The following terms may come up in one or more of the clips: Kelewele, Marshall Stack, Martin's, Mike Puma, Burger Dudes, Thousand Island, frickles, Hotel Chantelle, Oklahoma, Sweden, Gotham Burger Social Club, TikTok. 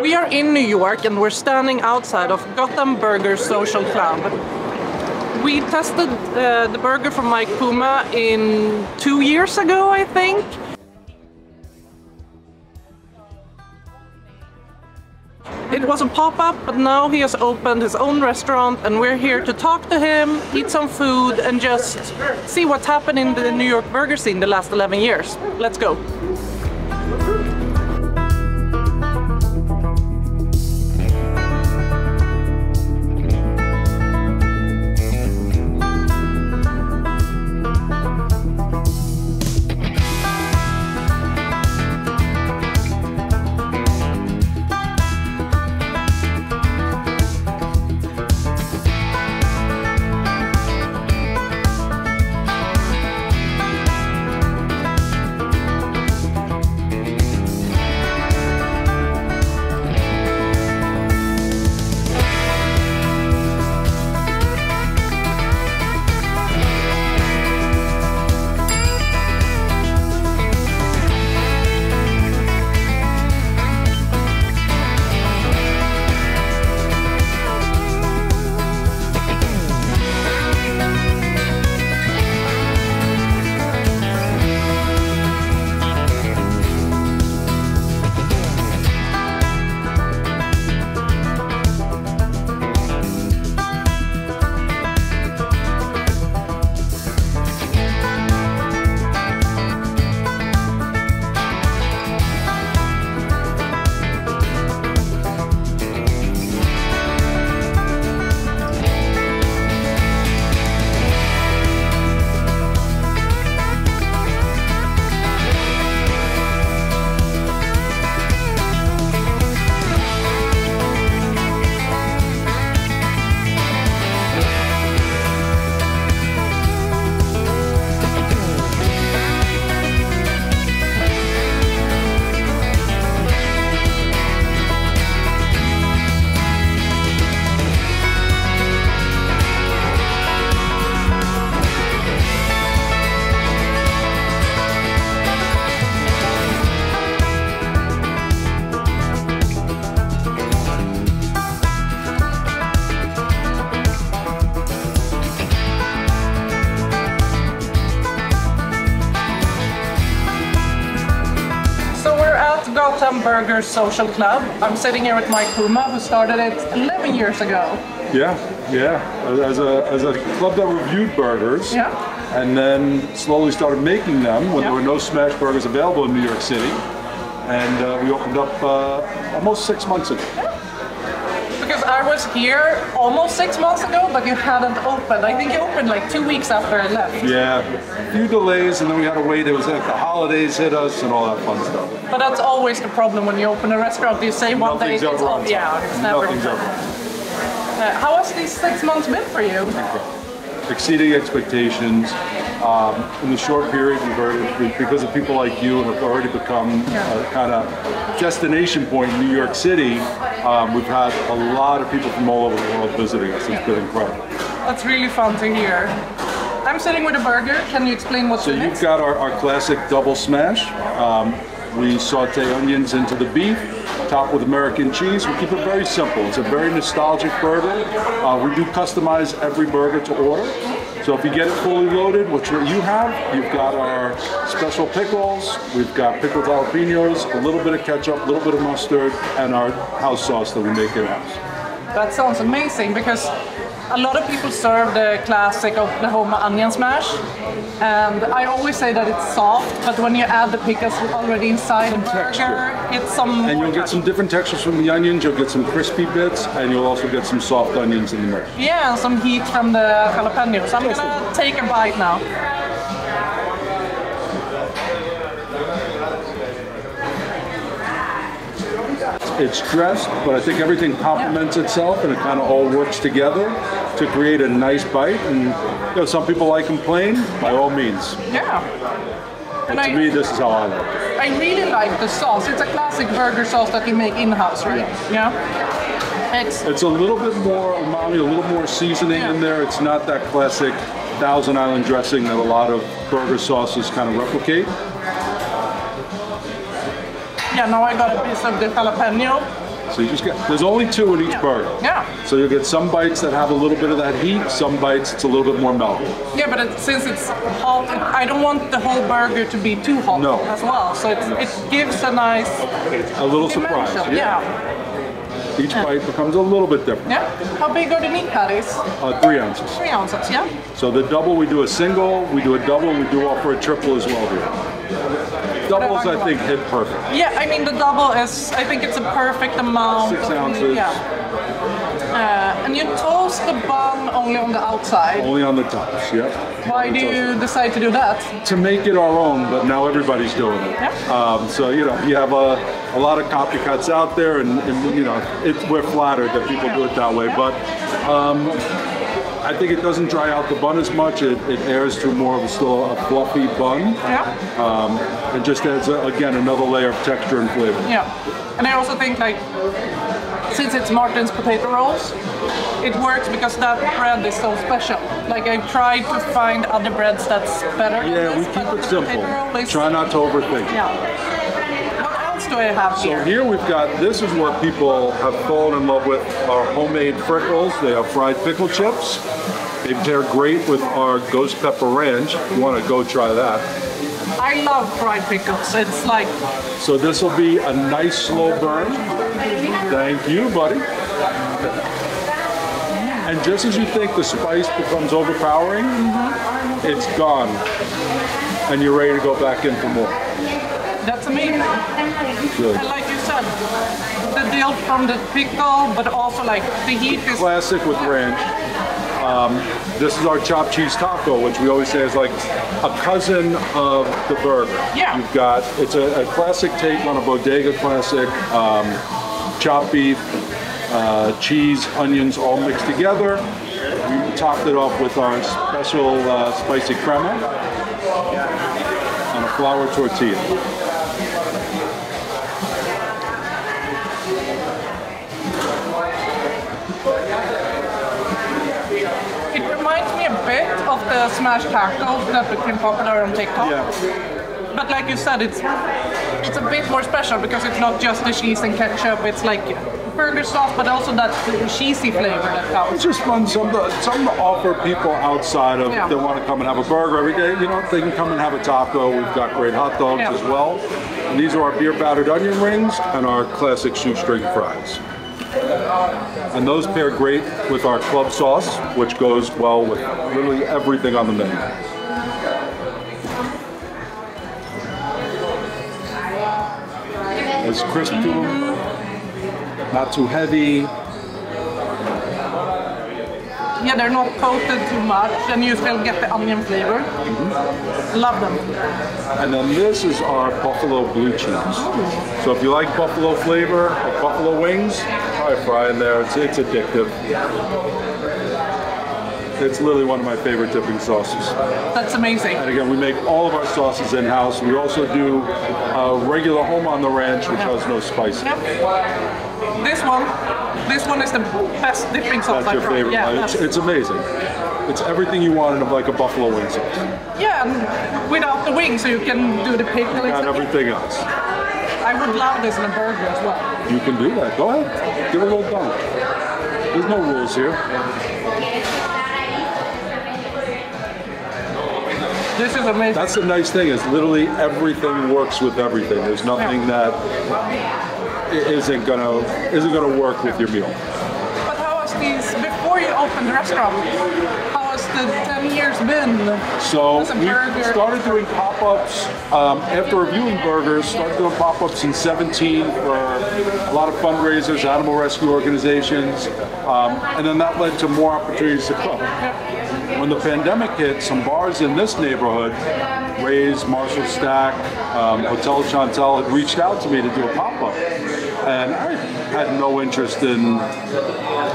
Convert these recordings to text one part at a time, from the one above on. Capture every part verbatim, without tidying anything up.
We are in New York and we're standing outside of Gotham Burger Social Club. We tested uh, the burger from Mike Puma in two years ago, I think. It was a pop-up, but now he has opened his own restaurant and we're here to talk to him, eat some food and just see what's happened in the New York burger scene the last eleven years. Let's go. Gotham Burger Social Club. I'm sitting here with Mike Puma, who started it eleven years ago. Yeah, yeah. As a, as a club that reviewed burgers, yeah. And then slowly started making them when yeah. there were no smash burgers available in New York City. And uh, we opened up uh, almost six months ago. Because I was here almost six months ago, but you hadn't opened. I think you opened like two weeks after I left. Yeah, a few delays, and then we had to wait. It was like the holidays hit us and all that fun stuff. But that's always the problem when you open a restaurant. You say one Nothing's day it's all, yeah, it's never. Nothing's over. Uh, how has these six months been for you? Exceeding expectations. Um, in the short period, we've already, because of people like you, have already become a kind of destination point in New York City. Um, we've had a lot of people from all over the world visiting us. It's been incredible. That's really fun to hear. I'm sitting with a burger. Can you explain what's in it? So you've got our, our classic double smash. Um, We saute onions into the beef, topped with American cheese. We keep it very simple. It's a very nostalgic burger. Uh, we do customize every burger to order. So if you get it fully loaded, which you have, you've got our special pickles, we've got pickled jalapenos, a little bit of ketchup, a little bit of mustard, and our house sauce that we make in-house. That sounds amazing, because a lot of people serve the classic Oklahoma onion smash, and I always say that it's soft, but when you add the pickles already inside the burger, it's some... And you'll get some different textures from the onions, you'll get some crispy bits, and you'll also get some soft onions in the mix. Yeah, and some heat from the jalapenos. I'm gonna take a bite now. It's dressed, but I think everything complements itself and it kind of all works together to create a nice bite. And you know, some people like them plain, by all means. Yeah. And, and to I, me, this is how I like it. I really like the sauce. It's a classic burger sauce that you make in-house, right? Yeah. yeah. It's, it's a little bit more umami, a little more seasoning yeah. in there. It's not that classic Thousand Island dressing that a lot of burger sauces kind of replicate. Yeah, now I got a piece of the jalapeno. So you just get, there's only two in each burger. Yeah. So you'll get some bites that have a little bit of that heat, some bites it's a little bit more melted. Yeah, but it, since it's hot, I don't want the whole burger to be too hot no. as well. So it's, no. it gives a nice A little dimension. surprise. Yeah. yeah. Each yeah. bite becomes a little bit different. Yeah. How big are the meat patties? Uh, three ounces. Three ounces, yeah. So the double, we do a single, we do a double, we do offer a triple as well here. Doubles, I think, hit perfect. Yeah, I mean, the double is, I think it's a perfect amount. Six ounces. Yeah. Uh, and you toast the bun only on the outside. Only on the tops, yeah. Why do you decide to do that? To make it our own, but now everybody's doing it. Yeah. Um, so, you know, you have a, a lot of copycats out there, and, and you know, it, we're flattered that people do it that way. Yeah. But um, I think it doesn't dry out the bun as much. It, it airs through more of a, still a fluffy bun. Yeah. Um, and just adds, a, again, another layer of texture and flavor. Yeah. And I also think, like, since it's Martin's potato rolls, it works because that bread is so special. Like, I've tried to find other breads that's better yeah, than this, we keep it simple. Is, Try not to overthink it. Yeah. What else do I have here? So here we've got, this is what people have fallen in love with, our homemade frickles. They are fried pickle chips. They pair great with our ghost pepper ranch. You want to go try that. I love fried pickles. It's like... So this will be a nice slow burn. Thank you, buddy. And just as you think the spice becomes overpowering, mm-hmm. it's gone. And you're ready to go back in for more. That's amazing. Good. And like you said, the deal from the pickle, but also like the heat is... Classic with ranch. Um, this is our chopped cheese taco, which we always say is like a cousin of the burger. Yeah. You've got, it's a, a classic take on a bodega classic, um, chopped beef, uh, cheese, onions, all mixed together. We topped it off with our special uh, spicy crema and a flour tortilla. Of the smash tacos that became popular on TikTok. Yeah. But like you said, it's it's a bit more special because it's not just the cheese and ketchup, it's like burger sauce, but also that cheesy flavor that comes. It's just fun, something to, something to offer people outside of, yeah. they want to come and have a burger every day, you know, they can come and have a taco. We've got great hot dogs yeah. as well. And these are our beer battered onion rings and our classic shoestring fries. And those pair great with our club sauce, which goes well with literally everything on the menu. It's crisp to them, not too heavy. Yeah, they're not coated too much, and you still get the onion flavor. Mm-hmm. Love them. And then this is our buffalo blue cheese. Oh. So if you like buffalo flavor or buffalo wings, try a fry in there. It's, it's addictive. It's literally one of my favorite dipping sauces. That's amazing. And again, we make all of our sauces in-house. We also do a regular home on the ranch, which yep. has no spice. Yep. This one. This one is the best dipping sauce. That's your favorite. Yeah, it's, it's amazing. It's everything you want in like a buffalo wing sauce. Yeah, without the wing, so you can do the pickle and everything else. I would love this in a burger as well. You can do that. Go ahead. Give it a little dunk. There's no rules here. This is amazing. That's the nice thing, is literally everything works with everything. There's nothing yeah. that... It isn't gonna isn't gonna work with your meal. But how has these, before you opened the restaurant, how has the ten years been? So we started doing pop-ups um, after reviewing burgers. Started doing pop-ups in seventeen for a lot of fundraisers, animal rescue organizations, um, and then that led to more opportunities to cook. When the pandemic hit, some bars in this neighborhood, Ray's, Marshall Stack, um, Hotel Chantelle, had reached out to me to do a pop-up. And I had no interest in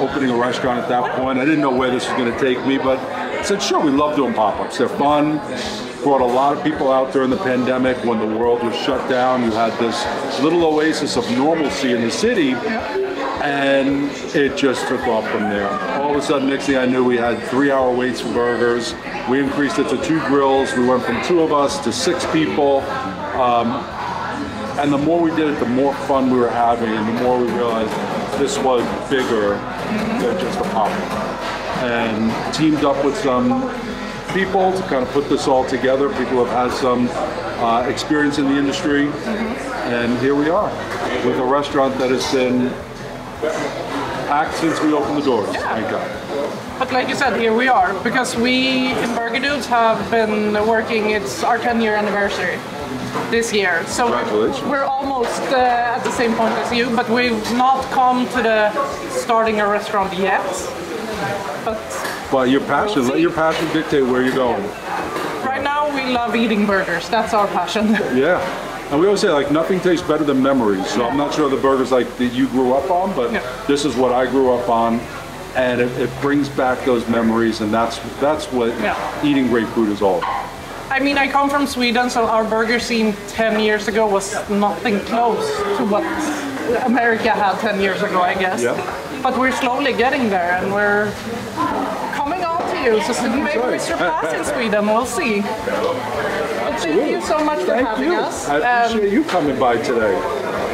opening a restaurant at that point. I didn't know where this was going to take me, but I said, sure, we love doing pop-ups. They're fun. Brought a lot of people out during the pandemic when the world was shut down. You had this little oasis of normalcy in the city, and it just took off from there. All of a sudden, next thing I knew, we had three-hour waits for burgers. We increased it to two grills. We went from two of us to six people. Um, And the more we did it, the more fun we were having, and the more we realized this was bigger than just a pop-up. And teamed up with some people to kind of put this all together, people who have had some uh, experience in the industry. And here we are with a restaurant that has been packed since we opened the doors, yeah. Thank God. But like you said, here we are, because we in Burger Dudes have been working, it's our ten year anniversary this year. So we're almost uh, at the same point as you, but we've not come to the starting a restaurant yet. But, but your passion, let your passion dictate where you're going. Right now we love eating burgers, that's our passion. Yeah, and we always say like nothing tastes better than memories, so yeah. I'm not sure the burgers like that you grew up on, but yeah. This is what I grew up on, and it, it brings back those memories, and that's, that's what yeah. Eating great food is all about. I mean, I come from Sweden, so our burger scene ten years ago was nothing close to what America had ten years ago, I guess. Yeah. But we're slowly getting there, and we're coming on to you, so maybe we surpass in Sweden, we'll see. But thank you so much for thank having you. us. I appreciate um, you coming by today.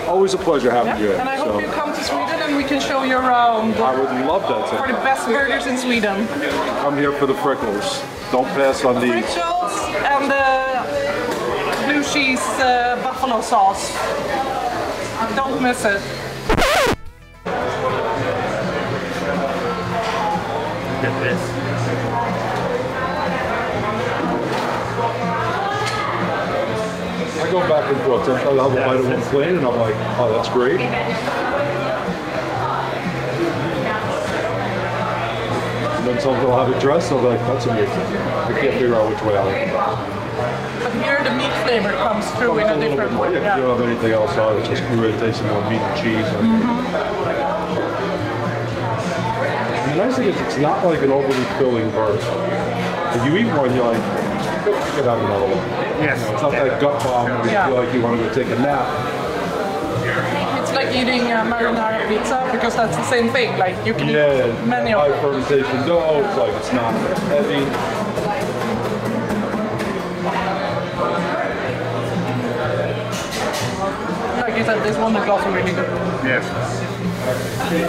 Always a pleasure having yeah, you here. And I hope so. You come to Sweden and we can show you around. I would love that. For the best burgers in Sweden. Come here for the frickles. Don't pass on these. Frickles and the blue cheese uh, buffalo sauce. Don't miss it. Get this. I go back and forth. Sometimes I'll have a bite of one plate and I'm like, oh, that's great. And then sometimes I'll have it dressed and I'll be like, that's amazing. I can't figure out which way I like. But here the meat flavor comes through in a different way. Yeah, if you don't have anything else on, it's just really tasting more meat and cheese. And mm-hmm. The nice thing is it's not like an overly filling burger. If you eat one, you're like, get out another one. Yes. You know, it's not that gut bomb where you yeah. feel like you want to go take a nap. It's like eating a marinara pizza, because that's the same thing. Like you can yeah, eat yeah. many high of them. High fermentation dough, it's like it's not heavy. Like you said, this one is also really good. Yes. Okay.